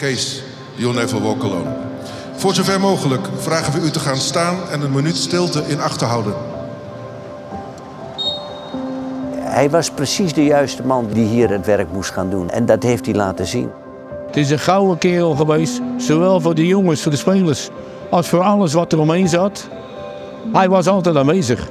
Kees, you'll never walk alone. Voor zover mogelijk vragen we u te gaan staan en een minuut stilte in acht te houden. Hij was precies de juiste man die hier het werk moest gaan doen. En dat heeft hij laten zien. Het is een gouden kerel geweest, zowel voor de jongens, voor de spelers, als voor alles wat er omheen zat. Hij was altijd aanwezig.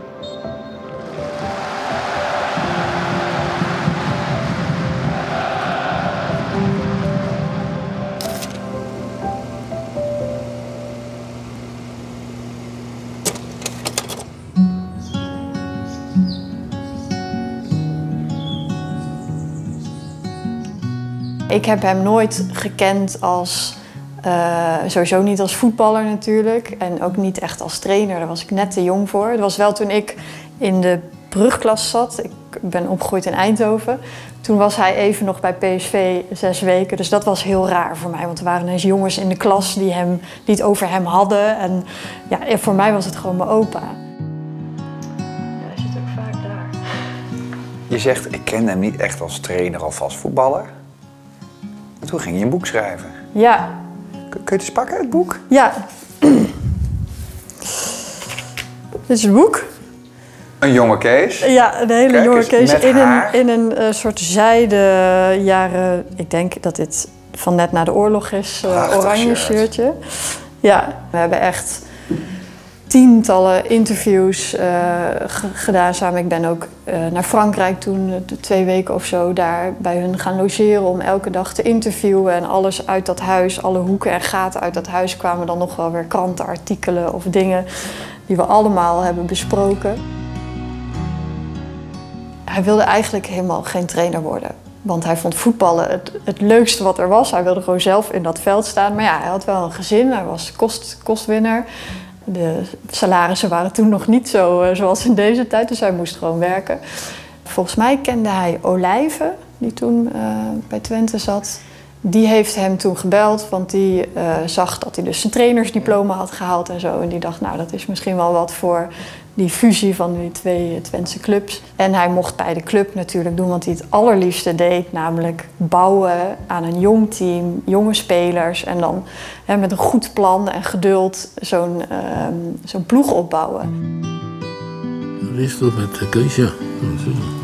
Ik heb hem nooit gekend als, sowieso niet als voetballer natuurlijk. En ook niet echt als trainer, daar was ik net te jong voor. Dat was wel toen ik in de brugklas zat. Ik ben opgegroeid in Eindhoven. Toen was hij even nog bij PSV 6 weken. Dus dat was heel raar voor mij. Want er waren eens jongens in de klas die het over hem hadden. En ja, voor mij was het gewoon mijn opa. Ja, hij zit ook vaak daar. Je zegt, ik ken hem niet echt als trainer of als voetballer. Toen ging je een boek schrijven. Ja. Kun je het eens pakken, het boek? Ja. Dit is het boek. Een jonge Kees. Ja, een hele jonge Kees. In een soort zijde jaren... Ik denk dat dit van net na de oorlog is. Oranje shirtje. Ja. We hebben echt tientallen interviews gedaan samen. Ik ben ook naar Frankrijk toen, 2 weken of zo, daar bij hun gaan logeren om elke dag te interviewen. En alles uit dat huis, alle hoeken en gaten uit dat huis kwamen dan nog wel weer krantenartikelen of dingen die we allemaal hebben besproken. Hij wilde eigenlijk helemaal geen trainer worden. Want hij vond voetballen het leukste wat er was. Hij wilde gewoon zelf in dat veld staan. Maar ja, hij had wel een gezin, hij was kostwinner. De salarissen waren toen nog niet zo zoals in deze tijd, dus hij moest gewoon werken. Volgens mij kende hij Olijven, die toen bij Twente zat. Die heeft hem toen gebeld, want die zag dat hij dus zijn trainersdiploma had gehaald en zo. En die dacht, nou, dat is misschien wel wat voor die fusie van die 2 Twentse clubs. En hij mocht bij de club natuurlijk doen wat hij het allerliefste deed. Namelijk bouwen aan een jong team, jonge spelers. En dan met een goed plan en geduld zo'n ploeg opbouwen. Hoe is dat met de Kees? Ja, hoe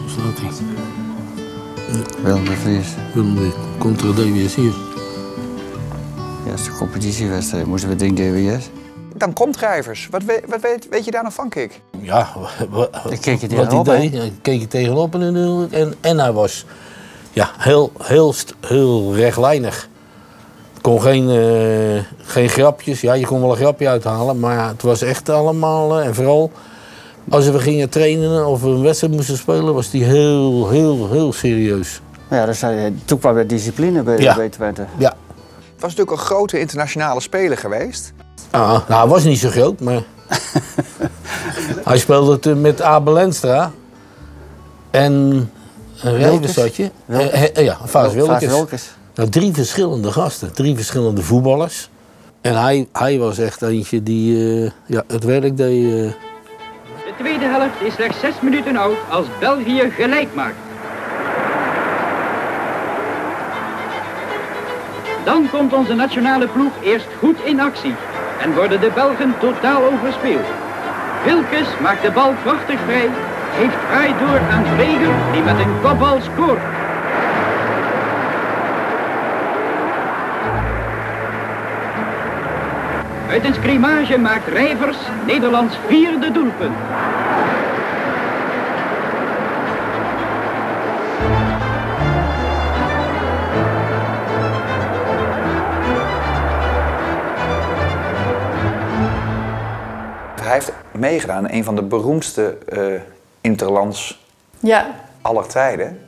staat hij? Willem II. Willem II contra DWS hier. Ja, dat is de competitiewedstrijd. Moesten we tegen DWS? Dan komt Rijvers. Wat weet je daar nog van, Kik? Ja, ik keek je tegenop, wat hij deed. Ik keek je tegenop en hij was ja, heel rechtlijnig. Kon geen grapjes. Ja, je kon wel een grapje uithalen, maar het was echt allemaal en vooral... Als we gingen trainen of we een wedstrijd moesten spelen, was die heel serieus. Ja, dus toen kwam de discipline bij Twente. Ja. Het was natuurlijk een grote internationale speler geweest. Ah, nou, hij was niet zo groot, maar hij speelde het met Abe Lenstra en Wilkens. Ja, Faas Wilkens. Nou, 3 verschillende gasten, 3 verschillende voetballers. En hij was echt eentje die het werk deed. De tweede helft is slechts 6 minuten oud als België gelijk maakt. Dan komt onze nationale ploeg eerst goed in actie en worden de Belgen totaal overspeeld. Wilkens maakt de bal prachtig vrij, geeft vrij door aan Breger die met een kopbal scoort. Uit een scrimage maakt Rijvers Nederlands 4e doelpunt. Hij heeft meegedaan in een van de beroemdste interlands aller tijden.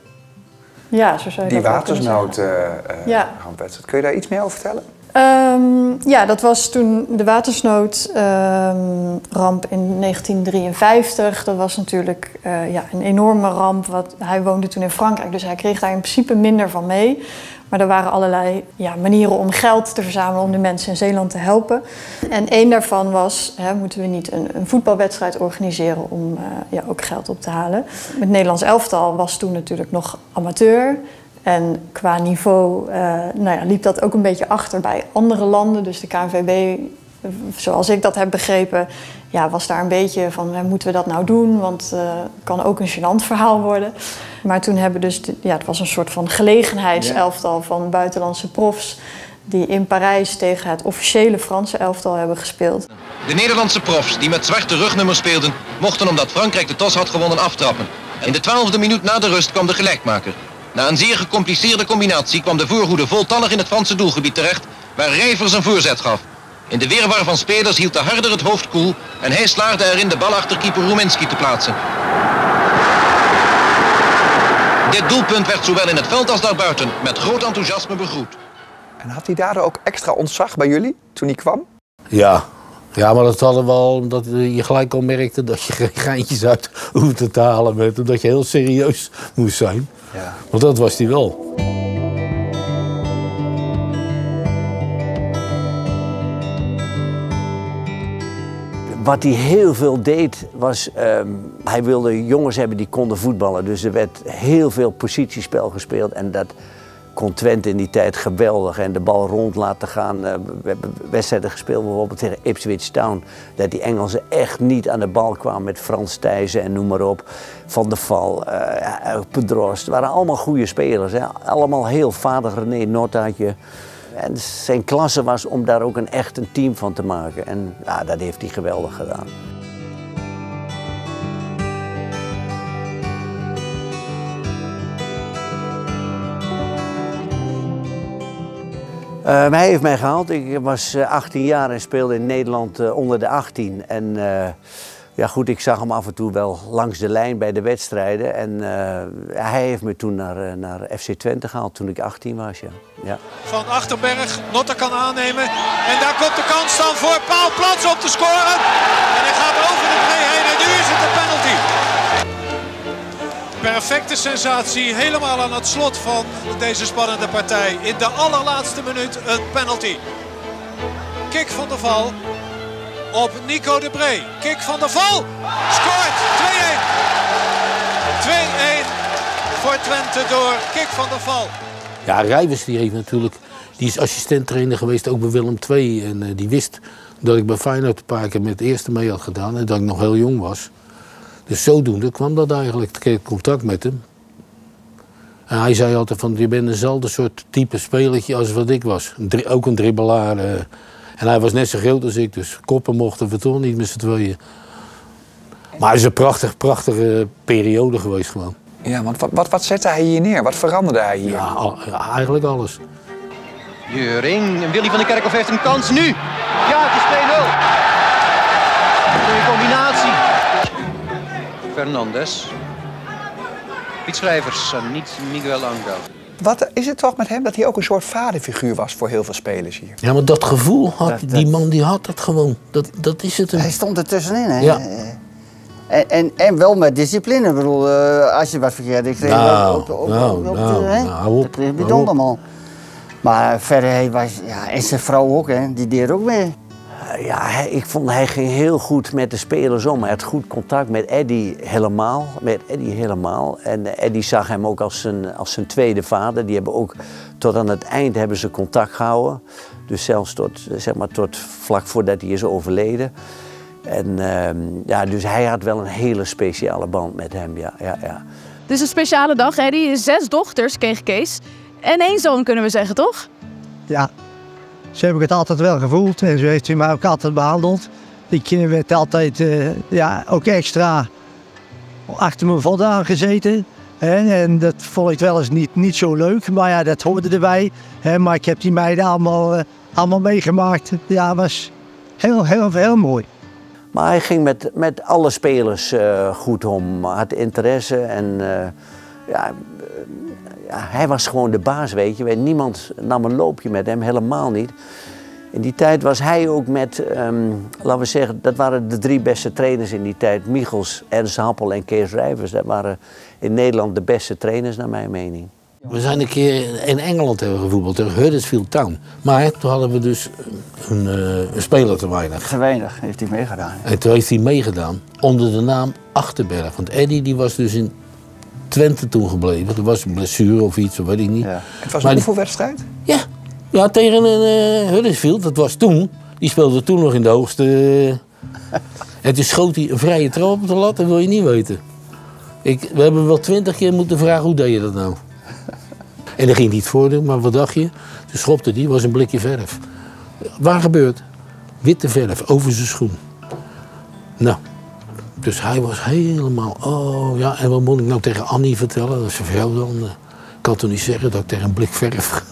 Ja, zo zou je die watersnoodramp. Kun je daar iets meer over vertellen? Ja, dat was toen de watersnoodramp in 1953. Dat was natuurlijk een enorme ramp. Hij woonde toen in Frankrijk, dus hij kreeg daar in principe minder van mee. Maar er waren allerlei manieren om geld te verzamelen om de mensen in Zeeland te helpen. En één daarvan was, moeten we niet een voetbalwedstrijd organiseren om ook geld op te halen. Het Nederlands elftal was toen natuurlijk nog amateur. En qua niveau nou ja, liep dat ook een beetje achter bij andere landen. Dus de KNVB, zoals ik dat heb begrepen, ja, was daar een beetje van, moeten we dat nou doen? Want het kan ook een gênant verhaal worden. Maar toen hebben dus, ja, het was een soort van gelegenheidselftal van buitenlandse profs die in Parijs tegen het officiële Franse elftal hebben gespeeld. De Nederlandse profs die met zwarte rugnummers speelden, mochten omdat Frankrijk de tos had gewonnen aftrappen. In de 12e minuut na de rust kwam de gelijkmaker. Na een zeer gecompliceerde combinatie kwam de voorhoede voltallig in het Franse doelgebied terecht, waar Rijvers een voorzet gaf. In de weerwar van spelers hield de harder het hoofd koel en hij slaagde erin de bal achter keeper Roeminski te plaatsen. Dit doelpunt werd zowel in het veld als daarbuiten met groot enthousiasme begroet. En had hij daardoor ook extra ontzag bij jullie toen hij kwam? Ja. Ja, maar dat hadden we al, omdat je gelijk al merkte dat je geen geintjes uit hoefde te halen met, omdat je heel serieus moest zijn. Ja. Want dat was hij wel. Wat hij heel veel deed was, hij wilde jongens hebben die konden voetballen. Dus er werd heel veel positiespel gespeeld en dat kon Twente in die tijd geweldig en de bal rond laten gaan. We hebben wedstrijden gespeeld, bijvoorbeeld tegen Ipswich Town. Dat die Engelsen echt niet aan de bal kwamen met Frans Thijssen en noem maar op. Van der Vall, Epi Drost. Het waren allemaal goede spelers. Hè? Allemaal heel vaardig, René Notaatje. En zijn klasse was om daar ook echt een team van te maken. En ja, dat heeft hij geweldig gedaan. Hij heeft mij gehaald. Ik was 18 jaar en speelde in Nederland onder de 18. En ja goed, ik zag hem af en toe wel langs de lijn bij de wedstrijden. En hij heeft me toen naar FC Twente gehaald toen ik 18 was. Ja. Ja. Van Achterberg, Notta kan aannemen. En daar komt de kans dan voor Paul Plats op te scoren. En hij gaat over de play heen en nu is het een penalty. Perfecte sensatie, helemaal aan het slot van deze spannende partij. In de allerlaatste minuut een penalty. Kick van der Vall op Nico de Bree. Kick van der Vall, scoort 2-1. 2-1 voor Twente door Kick van der Vall. Ja, Rijvers die heeft natuurlijk, die is assistent-trainer geweest ook bij Willem II. En die wist dat ik bij Feyenoord een paar keer met de eerste mee had gedaan en dat ik nog heel jong was. Dus zodoende kwam dat eigenlijk, ik kreeg contact met hem. En hij zei altijd van, je bent eenzelfde soort type spelertje als wat ik was. Ook een dribbelaar. En hij was net zo groot als ik, dus koppen mochten we toch niet met z'n tweeën. Maar het is een prachtige periode geweest gewoon. Ja, want wat zette hij hier neer? Wat veranderde hij hier? Ja, eigenlijk alles. Juring, en Willy van de Kerkhof heeft een kans nu. Ja, het is 2-0. Goede combinatie. Fernandes, Pietschrijvers en niet Miguel Angel. Wat is het toch met hem dat hij ook een soort vaderfiguur was voor heel veel spelers hier? Ja, maar dat gevoel had die man, die had dat gewoon. Dat is het. Hij stond er tussenin, hè? Ja. En wel met discipline. Ik bedoel, als je wat verkeerd deed, kreeg je op. Dat bedoel allemaal. Maar verder, hij was, ja, en zijn vrouw ook, hè? Die deed ook mee. Ja, ik vond hij ging heel goed met de spelers om. Hij had goed contact met Eddie helemaal. En Eddie zag hem ook als zijn tweede vader. Die hebben ook tot aan het eind hebben ze contact gehouden. Dus zelfs tot vlak voordat hij is overleden. En ja, dus hij had wel een hele speciale band met hem. Ja. Het is een speciale dag, Eddie. 6 dochters kreeg Kees. En 1 zoon kunnen we zeggen, toch? Ja. Zo heb ik het altijd wel gevoeld en zo heeft hij mij ook altijd behandeld. Die kinderen werd altijd ook extra achter me vandaan gezeten. En dat vond ik wel eens niet zo leuk, maar ja, dat hoorde erbij. Maar ik heb die meiden allemaal meegemaakt. Ja, was heel mooi. Maar hij ging met alle spelers goed om, had interesse en hij was gewoon de baas, weet je. Niemand nam een loopje met hem, helemaal niet. In die tijd was hij ook met, laten we zeggen, dat waren de 3 beste trainers in die tijd. Michels, Ernst Happel en Kees Rijvers. Dat waren in Nederland de beste trainers, naar mijn mening. We zijn een keer in Engeland hebben gevoetbald, tegen Huddersfield Town. Maar toen hadden we dus een speler te weinig. Te weinig heeft hij meegedaan. En toen heeft hij meegedaan onder de naam Achterberg. Want Eddie die was dus in Twente toen gebleven. Er was een blessure of iets, of weet ik niet. Ja. Het was een oefenwedstrijd? Ja. Ja, tegen een Huddersfield. Dat was toen. Die speelde toen nog in de hoogste. En toen schoot hij een vrije trap op de lat. Dat wil je niet weten. We hebben wel 20 keer moeten vragen, hoe deed je dat nou? En dan ging hij het voordeel, maar wat dacht je? Toen schopte hij, was een blikje verf. Waar gebeurt? Witte verf, over zijn schoen. Nou, dus hij was helemaal, oh ja, en wat moet ik nou tegen Annie vertellen? Dat is een vrouw dan. Ik kan toch niet zeggen dat ik tegen een blik verf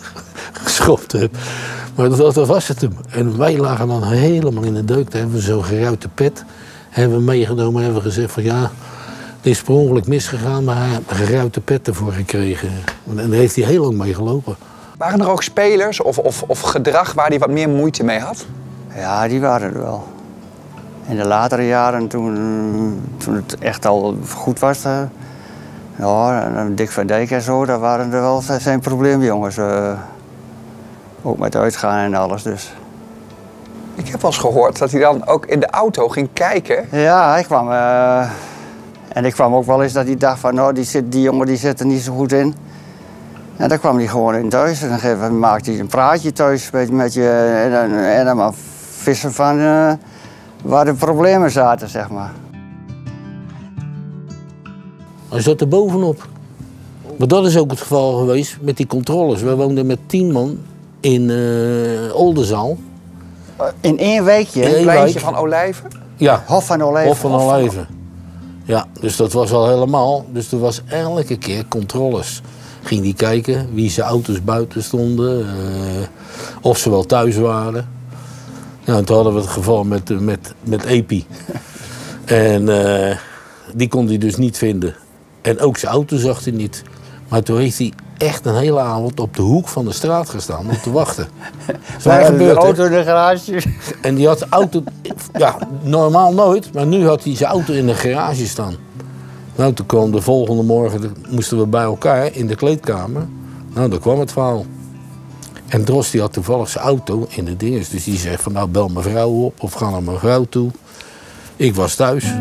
geschopt heb. Maar dat was het hem. En wij lagen dan helemaal in de deuk. Daar hebben we zo'n geruite pet hebben we meegenomen en hebben we gezegd van ja, het is per ongeluk misgegaan, maar hij heeft een geruite pet ervoor gekregen. En daar heeft hij heel lang mee gelopen. Waren er ook spelers of gedrag waar hij wat meer moeite mee had? Ja, die waren er wel. In de latere jaren, toen het echt al goed was, ja, Dick van Dijk en zo, daar waren er wel zijn probleemjongens. Ook met uitgaan en alles dus. Ik heb wel eens gehoord dat hij dan ook in de auto ging kijken. Ja, hij kwam... En ik kwam ook wel eens dat hij dacht van, nou, die jongen die zit er niet zo goed in. En dan kwam hij gewoon in thuis en dan maakte hij een praatje thuis met je en dan maar vissen van waar de problemen zaten, zeg maar. Hij zat er bovenop. Maar dat is ook het geval geweest met die controles. We woonden met 10 man in Oldenzaal. In één weekje? In een pleintje van Olijven? Ja. Hof van Olijven. Hof van Olijven. Ja, dus dat was al helemaal. Dus er was elke keer controles. Ging die kijken wie zijn auto's buiten stonden, of ze wel thuis waren. Nou, en toen hadden we het geval met Epi. En die kon hij dus niet vinden. En ook zijn auto zag hij niet. Maar toen heeft hij echt een hele avond op de hoek van de straat gestaan om te wachten. Wij hadden de auto in de garage. En die had de auto, ja, normaal nooit, maar nu had hij zijn auto in de garage staan. Nou, toen kwam de volgende morgen, moesten we bij elkaar in de kleedkamer. Nou, daar kwam het verhaal. En Drost die had toevallig zijn auto in de dinges. Dus die zegt van, nou, bel mijn vrouw op of ga naar mijn vrouw toe. Ik was thuis.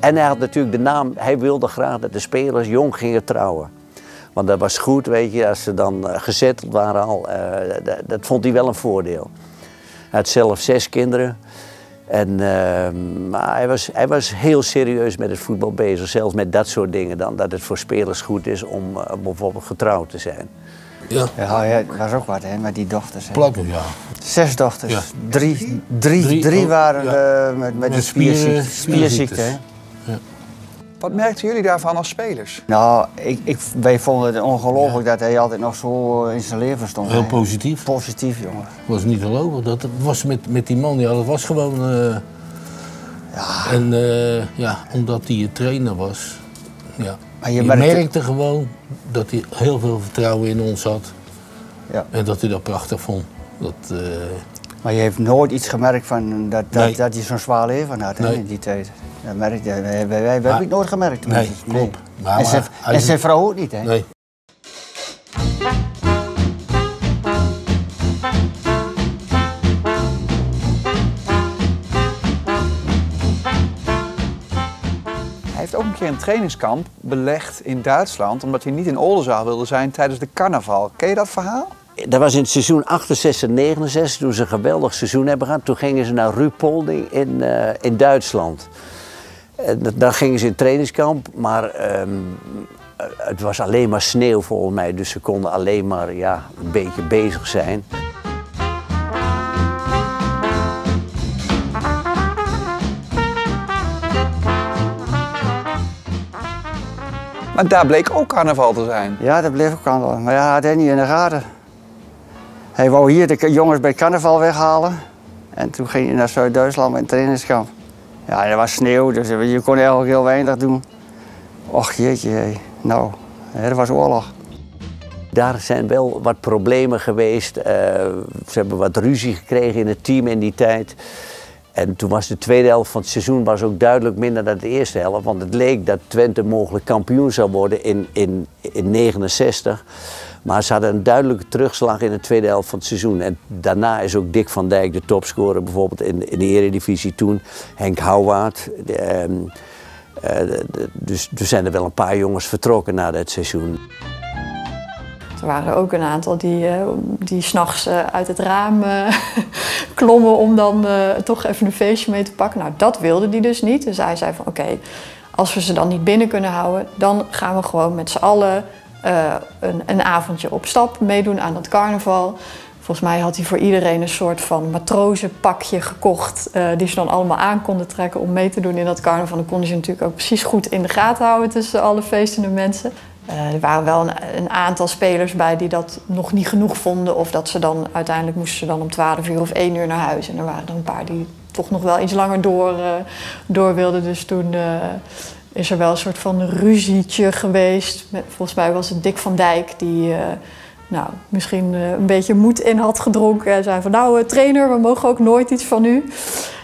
En hij had natuurlijk de naam, hij wilde graag dat de spelers jong gingen trouwen. Want dat was goed, weet je, als ze dan gezetteld waren al. Dat vond hij wel een voordeel. Hij had zelf 6 kinderen. En, maar hij was heel serieus met het voetbal bezig. Zelfs met dat soort dingen dan. Dat het voor spelers goed is om bijvoorbeeld getrouwd te zijn. Ja, ja, dat was ook wat hè, met die dochters. Plakken, ja. 6 dochters. Ja. Drie waren met de spierziekte. Ja. Wat merkten jullie daarvan als spelers? Nou, wij vonden het ongelooflijk dat hij altijd nog zo in zijn leven stond. Heel positief. Positief, jongen. Dat was niet te geloven. Dat was met die man, ja, dat was gewoon... Ja. En ja, omdat hij een trainer was, ja. Maar je merkte gewoon dat hij heel veel vertrouwen in ons had. Ja. En dat hij dat prachtig vond. Maar je heeft nooit iets gemerkt van dat hij zo'n zwaar leven had hè, in die tijd. Dat merkte hij. Wij hebben het nooit gemerkt. Nee, klopt. En zijn vrouw ook niet, hè? Nee. Hij heeft ook een keer een trainingskamp belegd in Duitsland, omdat hij niet in Oldenzaal wilde zijn tijdens de carnaval. Ken je dat verhaal? Dat was in het seizoen 68-69, toen ze een geweldig seizoen hebben gehad. Toen gingen ze naar Rupolding in Duitsland. Daar gingen ze in trainingskamp, maar het was alleen maar sneeuw volgens mij. Dus ze konden alleen maar ja, een beetje bezig zijn. Maar daar bleek ook carnaval te zijn. Ja, dat bleef ook carnaval. Maar ja, had hij niet in de gaten. Hij wou hier de jongens bij carnaval weghalen. En toen ging hij naar Zuid-Duitsland met een trainingskamp. Ja, er was sneeuw, dus je kon eigenlijk heel weinig doen. Och jeetje, nou, dat was oorlog. Daar zijn wel wat problemen geweest. Ze hebben wat ruzie gekregen in het team in die tijd. En toen was de tweede helft van het seizoen was ook duidelijk minder dan de eerste helft. Want het leek dat Twente mogelijk kampioen zou worden in 69. Maar ze hadden een duidelijke terugslag in de tweede helft van het seizoen. En daarna is ook Dick van Dijk de topscorer bijvoorbeeld in de Eredivisie toen. Henk Houwaard. Dus zijn er wel een paar jongens vertrokken na dat seizoen. Er waren ook een aantal die 's nachts uit het raam klommen om dan toch even een feestje mee te pakken. Nou, dat wilde die dus niet. Dus hij zei van oké, als we ze dan niet binnen kunnen houden, dan gaan we gewoon met z'n allen een avondje op stap meedoen aan dat carnaval. Volgens mij had hij voor iedereen een soort van matrozenpakje gekocht die ze dan allemaal aan konden trekken om mee te doen in dat carnaval. Dan konden ze natuurlijk ook precies goed in de gaten houden tussen alle feestende mensen. Er waren wel een aantal spelers bij die dat nog niet genoeg vonden, of dat ze dan uiteindelijk moesten ze dan om 12 uur of 1 uur naar huis. En er waren er een paar die toch nog wel iets langer door wilden. Dus toen is er wel een soort van ruzietje geweest. Volgens mij was het Dick van Dijk die nou, misschien een beetje moed in had gedronken en zei van nou trainer, we mogen ook nooit iets van u.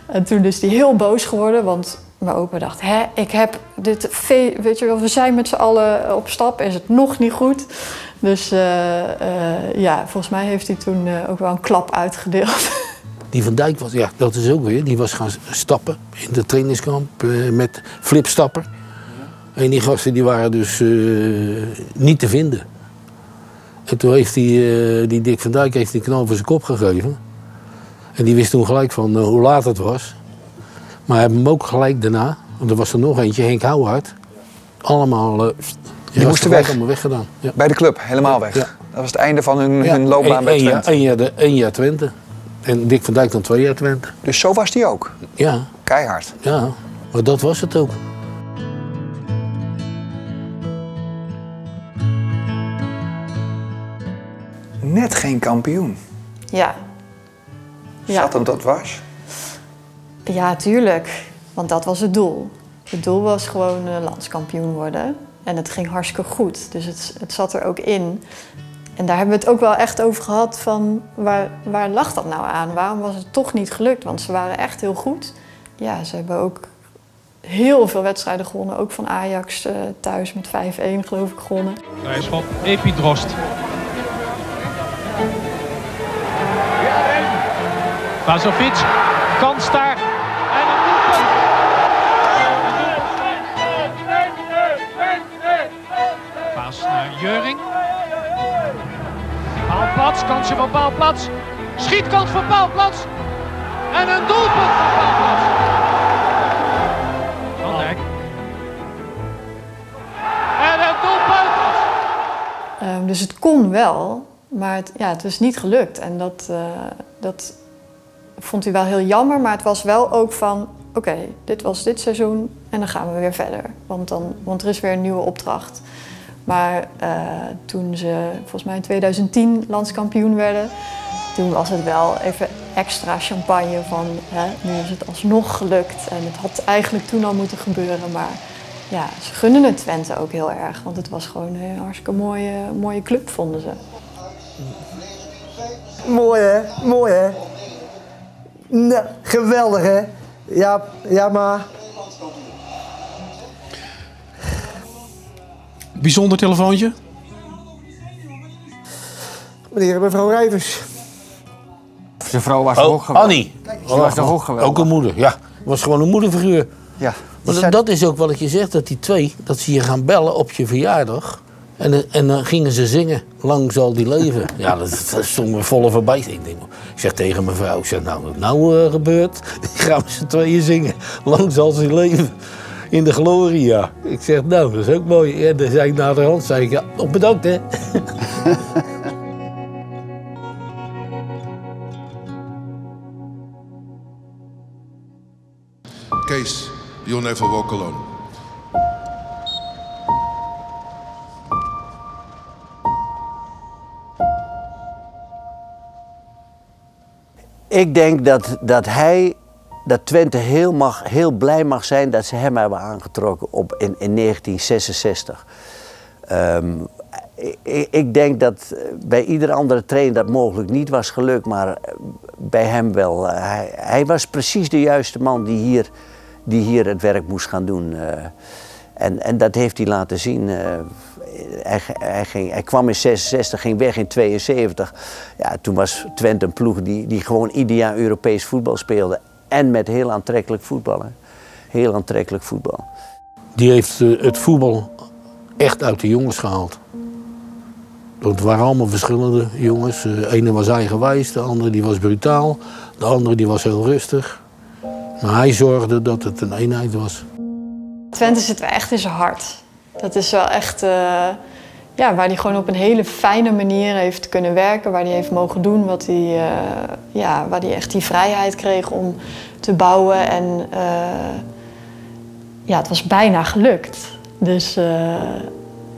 En toen is die heel boos geworden, want mijn opa dacht, hè, ik heb dit, weet je wel, we zijn met z'n allen op stap, is het nog niet goed. Dus ja, volgens mij heeft hij toen ook wel een klap uitgedeeld. Die Van Dijk was, ja, dat is ook weer, die was gaan stappen in de trainingskamp met flipstapper. En die gasten die waren dus niet te vinden. En toen heeft die Dick Van Dijk heeft die knal voor zijn kop gegeven. En die wist toen gelijk van hoe laat het was. Maar hij heeft hem ook gelijk daarna, want er was er nog eentje, Henk Houwaard. Allemaal, die moesten weg. Allemaal weggedaan. Ja. Bij de club, helemaal weg. Ja. Dat was het einde van hun loopbaan bij Twente. Eén jaar Twente. En Dick van Dijk dan 2 jaar Twente. Dus zo was die ook? Ja. Keihard? Ja, maar dat was het ook. Net geen kampioen. Ja. Zat hem dat was? Ja, tuurlijk. Want dat was het doel. Het doel was gewoon landskampioen worden. En het ging hartstikke goed. Dus het zat er ook in. En daar hebben we het ook wel echt over gehad van waar lag dat nou aan? Waarom was het toch niet gelukt? Want ze waren echt heel goed. Ja, ze hebben ook heel veel wedstrijden gewonnen. Ook van Ajax thuis met 5-1 geloof ik gewonnen. Vrijschop, Epi Drost. Vazovic, kans daar. Juring. Baalplaats, kansje van Baalplaats. Schietkant van Baalplaats. En een doelpunt van Baalplaats. Van Dijk. En een doelpunt. Dus het kon wel, maar het is niet gelukt. En dat vond hij wel heel jammer, maar het was wel ook van oké, dit was dit seizoen en dan gaan we weer verder. Want er is weer een nieuwe opdracht. Maar toen ze volgens mij in 2010 landskampioen werden, toen was het wel even extra champagne van hè, nu is het alsnog gelukt. En het had eigenlijk toen al moeten gebeuren, maar ja, ze gunnen het Twente ook heel erg. Want het was gewoon een hartstikke mooie club, vonden ze. Mooi hè, mooi hè. Nou, geweldig hè. Ja, ja maar... Bijzonder telefoontje. Meneer en mevrouw Rijvers. Zijn vrouw was hoog geweldig. Annie. Was hoog geweldig. Ook een moeder, ja. Was gewoon een moederfiguur. Ja. Maar dat is ook wat je zegt, dat die twee, dat ze je gaan bellen op je verjaardag. En dan gingen ze zingen, lang zal die leven. Ja, dat stond me volle voorbij. Ik zeg tegen mijn vrouw, nou wat nou gebeurt, gaan we z'n tweeën zingen. Lang zal ze leven. In de gloria. Ik zeg, nou, dat is ook mooi. En dan zei ik naderhand, zei ik, ja, nog bedankt, hè. Kees, you'll never walk alone. Ik denk dat hij... dat Twente heel blij mag zijn dat ze hem hebben aangetrokken in 1966. Ik denk dat bij ieder andere trainer dat mogelijk niet was gelukt, maar bij hem wel. Hij was precies de juiste man die hier het werk moest gaan doen. En dat heeft hij laten zien Hij kwam in 66, ging weg in 72. Ja, toen was Twente een ploeg die gewoon ieder jaar Europees voetbal speelde. En met heel aantrekkelijk voetbal. Hè. Heel aantrekkelijk voetbal. Die heeft het voetbal echt uit de jongens gehaald. Het waren allemaal verschillende jongens. De ene was eigenwijs, de andere die was brutaal, de andere die was heel rustig. Maar hij zorgde dat het een eenheid was. Twente zit echt in zijn hart. Dat is wel echt ja, waar hij gewoon op een hele fijne manier heeft kunnen werken. Waar hij heeft mogen doen, wat hij, ja, waar hij echt die vrijheid kreeg om te bouwen. En ja, het was bijna gelukt. Dus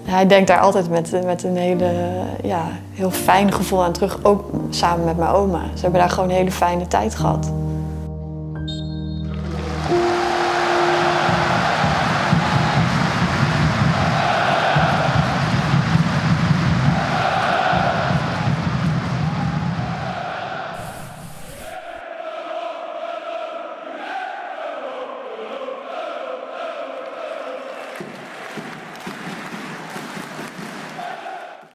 hij denkt daar altijd met een hele, ja, heel fijn gevoel aan terug. Ook samen met mijn oma. Ze hebben daar gewoon een hele fijne tijd gehad.